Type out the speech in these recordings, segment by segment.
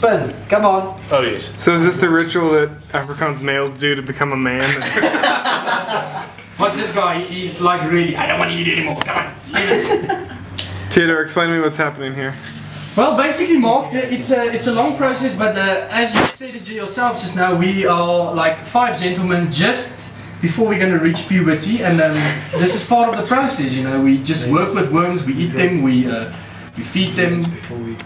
Spin. Come on. Oh, yes. So is this the ritual that Afrikaans males do to become a man? What's this guy? He's like, really, I don't want to eat anymore. Come on, eat it. Theodore, explain to me what's happening here. Well, basically, Mark, it's a long process, but as you stated to yourself just now, we are like 5 gentlemen just before we're going to reach puberty, and this is part of the process, you know. We just work with worms, we eat them, we feed them.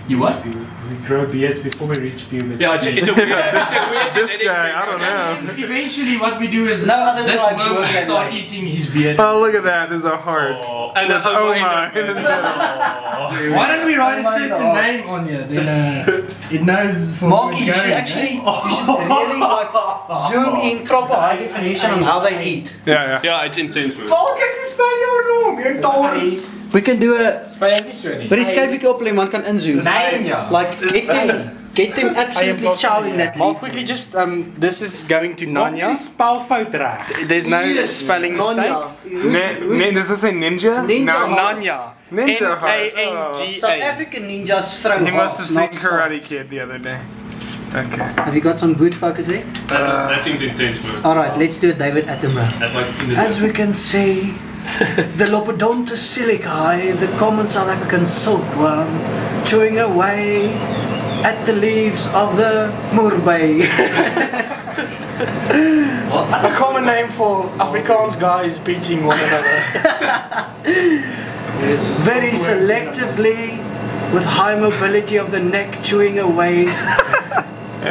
You what? We grow beards before we reach puberty. Yeah, it's a weird this guy, I don't know. And eventually what we do is this worm will start eating his beard. Oh, look at that, there's a heart. Oh, and an oh my in the middle. Oh. Why don't we write a certain name on you? Then it knows for Mark, you should actually really like zoom in proper high definition on how they eat. Yeah, yeah. Yeah, it's intense. We can do a prescribing oplement can inzoom. Like get them absolutely chowing that. Mark, quickly, just this is going to Nanya. There's no spelling mistake. Does it say ninja? Nanya. Ninja. N-A-N-G-A. South African ninjas throw. He must have seen Karate Kid the other day. Okay. Have you got some good focus here? That seems intense. Alright, let's do a David Attenborough. As we can see, the Lophodonta silicae, the common South African silkworm, chewing away at the leaves of the moorbei. A common name for Afrikaans guys beating one another. Very selectively, with high mobility of the neck, chewing away.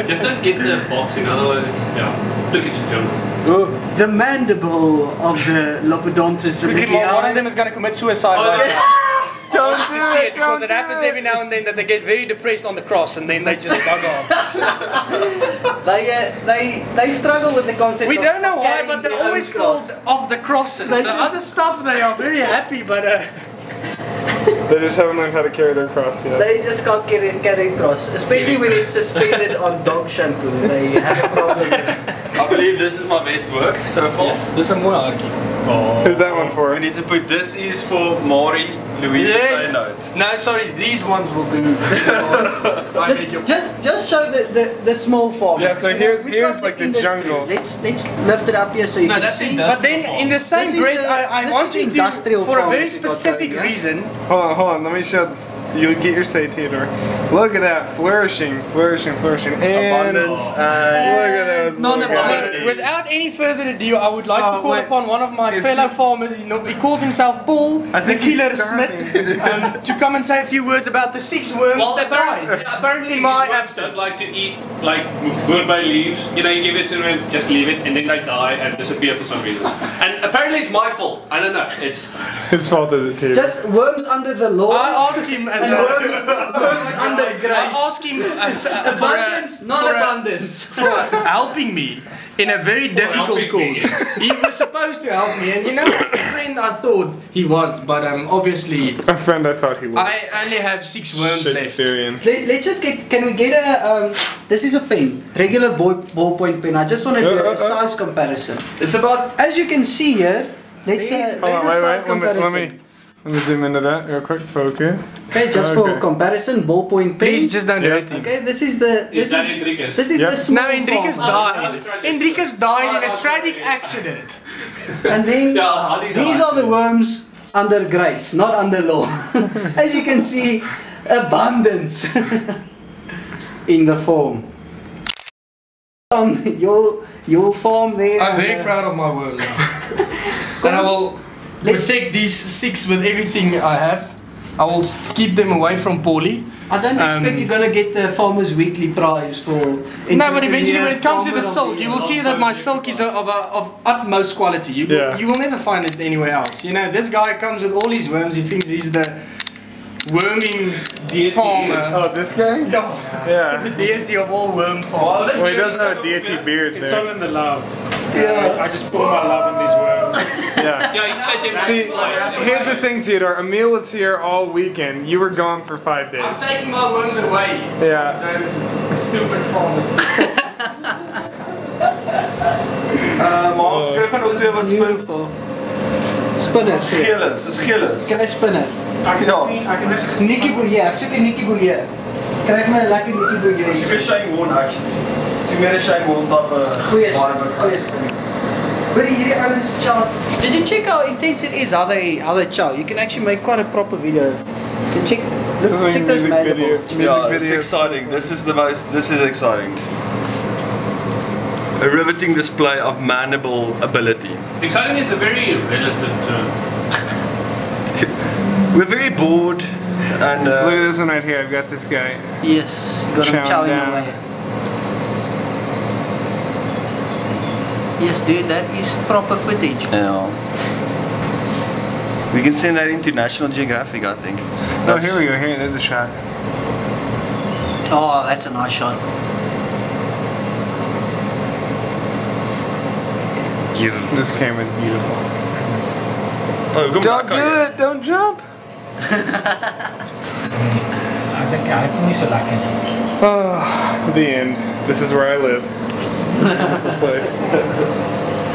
Just don't get the boxing, otherwise, yeah. Look, it's a jungle. Oh. The mandible of the Lophodonta silicae. One of them is going to commit suicide. Oh, right now. Don't do it, because it happens every now and then that they get very depressed on the cross and then they just bug off. They struggle with the concept. We don't know why, but they're always full of the crosses. The other stuff they are very happy, but they just haven't learned how to carry their cross yet. They just can't carry cross, especially when it's suspended on dog shampoo. They have a problem. I believe this is my best work so far. Yes, this is more. Who's that one for? We need to put this is for Maury, Louis. Yes. So no, sorry, these ones will do. just show the small form. Yeah. So here's like the jungle. Let's lift it up here so you can see. But then in the same grade, I want you to for a very specific reason. Hold on. Let me show. You'll get your say, Theodore. Look at that, flourishing, and abundance. Look at those. Non-abundance. Without any further ado, I would like to call upon one of my fellow farmers. He calls himself Paul, the Killer Smith, to come and say a few words about the 6 worms that died. Apparently, my absence. Don't like to eat like worm by leaves. You know, you give it to them, just leave it, and then they die and disappear for some reason. And apparently, it's my fault. I don't know. It's his fault, is it, Theodore? Just worms under the law. I asked him. Worms under grace. I ask him abundance, not abundance, for helping me in a very difficult cause. He was supposed to help me, and you know, a friend I thought he was, but obviously a friend I thought he was. I only have 6 worms left. Let's just get. Can we get a? This is a pen, regular ballpoint pen. I just want to do a size comparison. It's about, as you can see here. Let's size comparison. Let me zoom into that real quick. Focus. Okay, for comparison, ballpoint pen. Please just don't do it. Okay, this is the. This is the small. No, Hendrikus died. Hendrikus died in a tragic accident. And then these are the worms under grace, not under law. As you can see, abundance in the form. Your form there. I'm very proud of my worms, and I will. Let's take these 6 with everything I have. I will keep them away from Paulie. I don't expect you're going to get the Farmers Weekly prize for... No, but eventually when it comes to the silk, you will see that my silk is of utmost quality. You will never find it anywhere else. You know, this guy comes with all his worms, he thinks he's the worming farmer. Oh, this guy? Yeah. The deity of all worm farmers. Well, he does have a deity beard there. It's all in the love. Yeah. I just put my love in these worms. Yeah. See, here's the thing, Theodore. Emil was here all weekend. You were gone for 5 days. I'm taking my worms away. Yeah. Those stupid farmers. Mark, Griffin will do it with spoonful. Spinners. It's killers. Can I spin it? I can. Nikki Bouyer. Krijg me lekker netjie boeie. It's a shame one actually. It's meer 'n shame one type of goeie. But hierdie ouens chow. Did you check how intense it is how they chow? You can actually make quite a proper video. You can check those mandibles. Yeah, it's exciting. This is exciting. A riveting display of mandible ability. Exciting is a very relative term. We're very bored. And look at this one right here. I've got this guy. Yes, got him chowing away. Yes, dude, that is proper footage. Yeah. We can send that into National Geographic, I think. Oh, here we go. Here, there's a shot. Oh, that's a nice shot. Beautiful. This camera's beautiful. Oh, go don't do it! Yet. Don't jump! Oh, the end. This is where I live.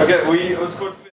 Okay, we was good.